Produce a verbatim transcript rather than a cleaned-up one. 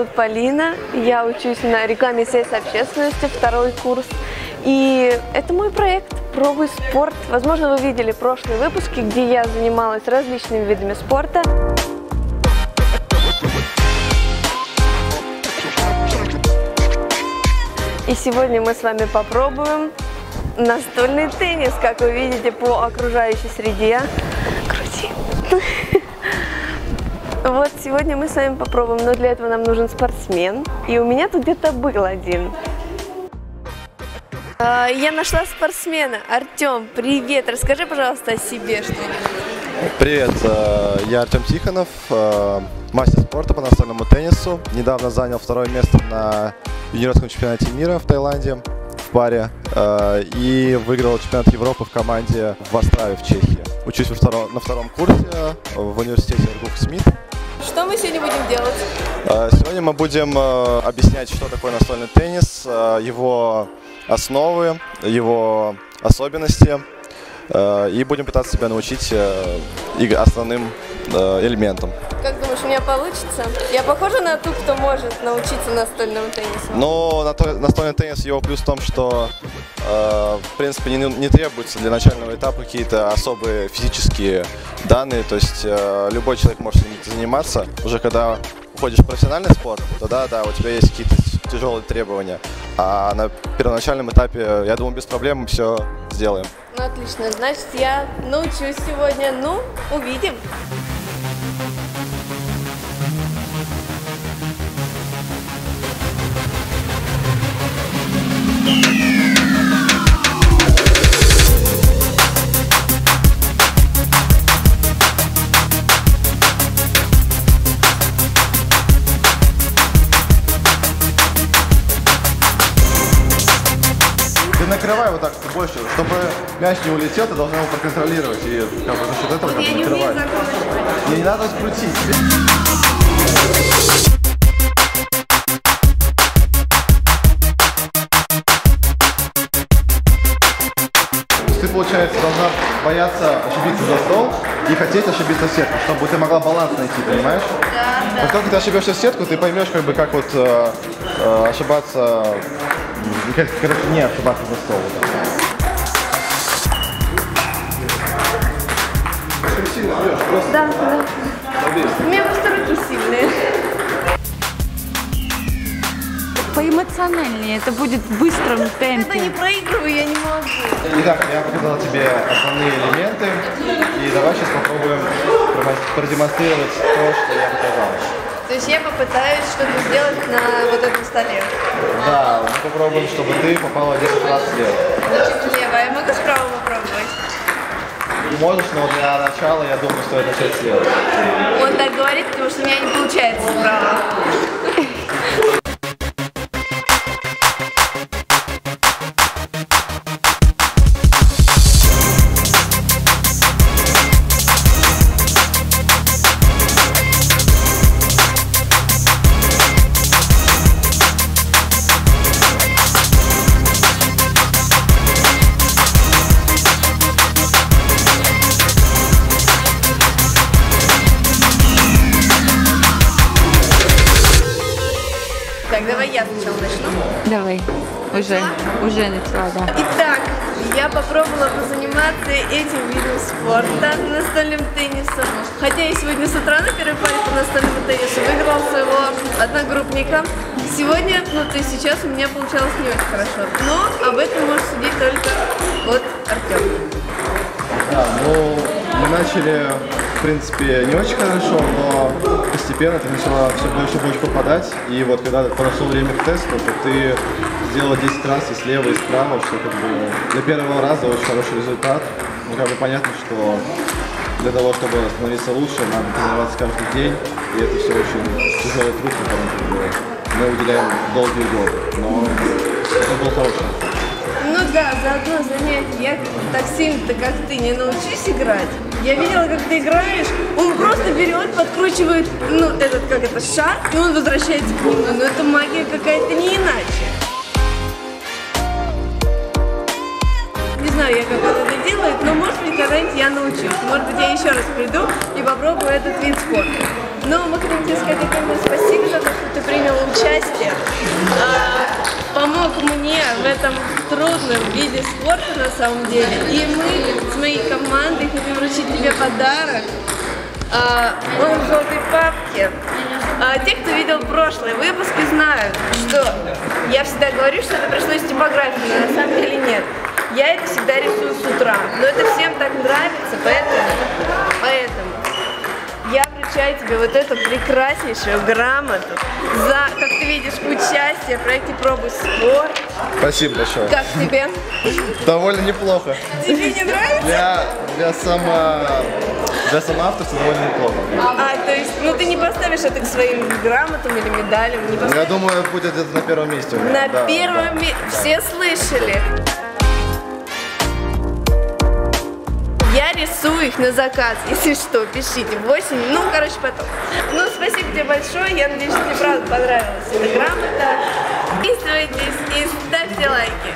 зовут Полина, я учусь на рекламе связи общественности, второй курс. И это мой проект «Пробуй спорт». Возможно, вы видели прошлые выпуски, где я занималась различными видами спорта. И сегодня мы с вами попробуем настольный теннис, как вы видите по окружающей среде. Крути! Вот сегодня мы с вами попробуем, но для этого нам нужен спортсмен. И у меня тут где-то был один. Я нашла спортсмена. Артем, привет! Расскажи, пожалуйста, о себе что-нибудь. Привет, я Артем Тихонов, мастер спорта по настольному теннису. Недавно занял второе место на юниорском чемпионате мира в Таиланде в паре и выиграл чемпионат Европы в команде в Варшаве, в Чехии. Учусь во втором, на втором курсе в университете эр гэ у эф ка эс эм и т. Что мы сегодня будем делать? Сегодня мы будем объяснять, что такое настольный теннис, его основы, его особенности, и будем пытаться себя научить основным элементам. Как думаешь, у меня получится? Я похожа на ту, кто может научиться настольному теннису? Ну, настольный теннис, его плюс в том, что в принципе не, не требуется для начального этапа какие-то особые физические данные, то есть любой человек может заниматься. Уже когда уходишь в профессиональный спорт, тогда да, у тебя есть какие-то тяжелые требования, а на первоначальном этапе, я думаю, без проблем мы все сделаем. Ну, отлично, значит, я научусь сегодня, ну, увидим. Накрывай вот так больше, чтобы мяч не улетел, ты должна его проконтролировать и как бы за счет этого вот накрывать. Мне не надо скрутить. Ты, получается, должна бояться ошибиться за стол и хотеть ошибиться в сетку, чтобы ты могла баланс найти, понимаешь? Да, да. Как только ты ошибешься в сетку, ты поймешь, как бы, как вот э, э, ошибаться. Как, короче, не ошибаться за стол. Очень сильно бьешь, просто. Да, да. У меня просто руки сильные. Поэмоциональнее, это будет в быстром темпе. Когда не проигрываю, я не могу. Итак, я показал тебе основные элементы. И давай сейчас попробуем продемонстрировать то, что я показал. То есть я попытаюсь что-то сделать на вот этом столе. Да, мы попробуем, чтобы ты попала десять раз слева. Значит, левая. Я могу справа попробовать? Можешь, но для начала, я думаю, стоит начать слева. Он так говорит, потому что у меня не получается справа. Я сначала начну. Давай. Уже. А? Уже начала, да. Итак, я попробовала позаниматься этим видом спорта, настольным теннисом. Хотя я сегодня с утра на первой паре по настольному теннису выиграла своего одногруппника. Сегодня, ну то есть сейчас у меня получалось не очень хорошо. Но об этом может судить только вот Артем. Да, ну мы начали, в принципе, не очень хорошо, но постепенно ты начала все больше и больше попадать, и вот когда прошло время к тесту, то ты сделала десять раз и слева, и справа, что как бы для первого раза очень хороший результат. Ну как бы понятно, что для того, чтобы становиться лучше, надо тренироваться каждый день, и это все очень тяжелый труд, который мы уделяем долгие годы, но это был хороший. Ну да, за одно занятие я так сильно-то, как ты, не научусь играть. Я видела, как ты играешь, он просто берет, подкручивает, ну, этот, как это, шар, и он возвращается к нему. Но это магия какая-то, не иначе. Не знаю я, как он это делает, но, может быть, когда-нибудь я научусь. Может быть, я еще раз приду и попробую этот вид спорта. Но мы хотим тебе сказать огромное спасибо за то, что ты принял участие. Помог мне в этом трудном виде спорта на самом деле. И мы с моей командой хотим вручить тебе подарок. Он в желтой папке. А те, кто видел прошлые выпуски, знают, что я всегда говорю, что это пришло из типографии, но на самом деле нет. Я это всегда рисую с утра, но это всем так нравится, поэтому, поэтому я вручаю тебе вот эту прекраснейшую грамоту за, как ты видишь, участие в проекте «Пробуй спорт». Спасибо большое. Как тебе? Довольно неплохо. Тебе не нравится? Для, для сама... Для самоавторства довольно неплохо. А, то есть, ну ты не поставишь это к своим грамотам или медалям? Не поставишь? Я думаю, будет это на первом месте. У меня. На да, первом месте. Да. Все слышали. Я рисую их на заказ, если что, пишите. восемь, ну, короче, потом. Ну, спасибо тебе большое, я надеюсь, что тебе правда понравилась эта грамота. Подписывайтесь и ставьте лайки.